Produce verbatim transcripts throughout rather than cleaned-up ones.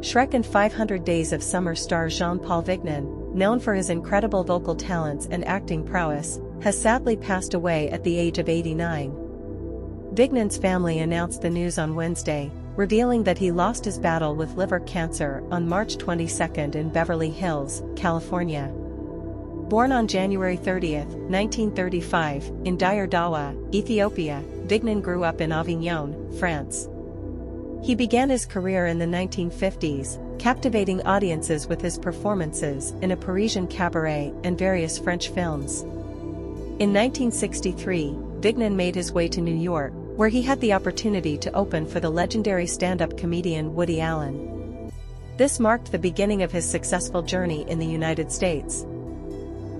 Shrek and five hundred Days of Summer star Jean-Paul Vignon, known for his incredible vocal talents and acting prowess, has sadly passed away at the age of eighty-nine. Vignon's family announced the news on Wednesday, revealing that he lost his battle with liver cancer on March twenty-second in Beverly Hills, California. Born on January thirtieth, nineteen thirty-five, in Dire Dawa, Ethiopia, Vignon grew up in Avignon, France. He began his career in the nineteen fifties, captivating audiences with his performances in a Parisian cabaret and various French films. In nineteen sixty-three, Vignon made his way to New York, where he had the opportunity to open for the legendary stand-up comedian Woody Allen. This marked the beginning of his successful journey in the United States.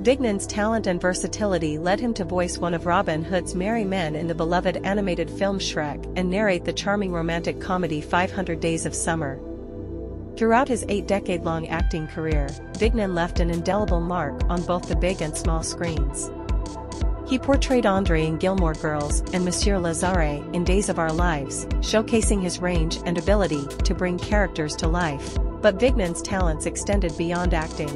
Vignon's talent and versatility led him to voice one of Robin Hood's merry men in the beloved animated film Shrek and narrate the charming romantic comedy five hundred Days of Summer. Throughout his eight-decade-long acting career, Vignon left an indelible mark on both the big and small screens. He portrayed Andre in Gilmore Girls and Monsieur Lazare in Days of Our Lives, showcasing his range and ability to bring characters to life, but Vignon's talents extended beyond acting.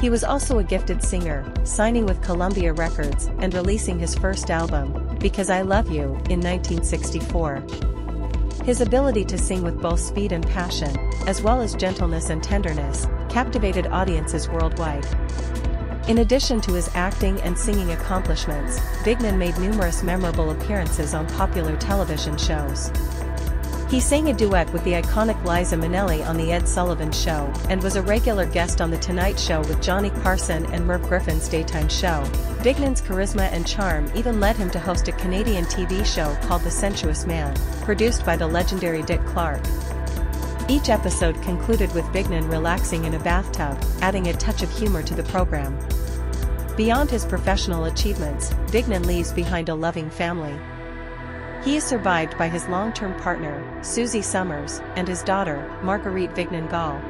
He was also a gifted singer, signing with Columbia Records and releasing his first album, Because I Love You, in nineteen sixty-four. His ability to sing with both speed and passion, as well as gentleness and tenderness, captivated audiences worldwide. In addition to his acting and singing accomplishments, Vignon made numerous memorable appearances on popular television shows. He sang a duet with the iconic Liza Minnelli on The Ed Sullivan Show and was a regular guest on The Tonight Show with Johnny Carson and Merv Griffin's daytime show. Vignon's charisma and charm even led him to host a Canadian T V show called The Sensuous Man, produced by the legendary Dick Clark. Each episode concluded with Vignon relaxing in a bathtub, adding a touch of humor to the program. Beyond his professional achievements, Vignon leaves behind a loving family. He is survived by his long-term partner, Susie Summers, and his daughter, Marguerite Vignon-Gall.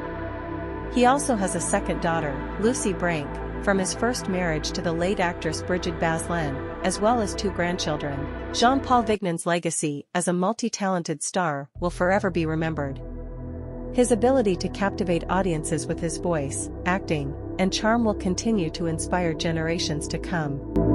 He also has a second daughter, Lucy Brank, from his first marriage to the late actress Bridget Bazlin, as well as two grandchildren. Jean-Paul Vignon's legacy as a multi-talented star will forever be remembered. His ability to captivate audiences with his voice, acting, and charm will continue to inspire generations to come.